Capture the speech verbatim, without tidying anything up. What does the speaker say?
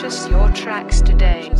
purchase your tracks today.